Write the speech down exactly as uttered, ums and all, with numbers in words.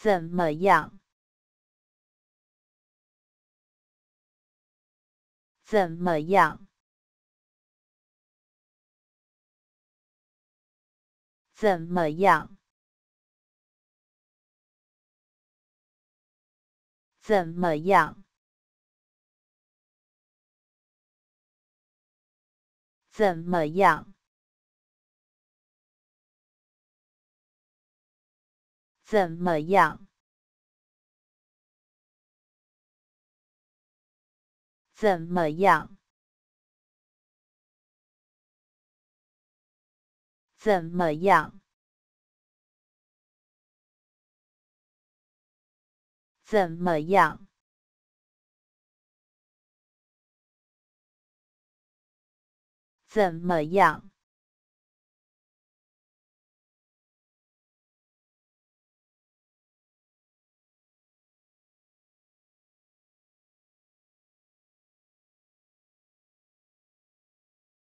怎么样？怎么样？怎么样？怎么样？怎么样？怎么样？怎么样？怎么样？怎么样？怎么样？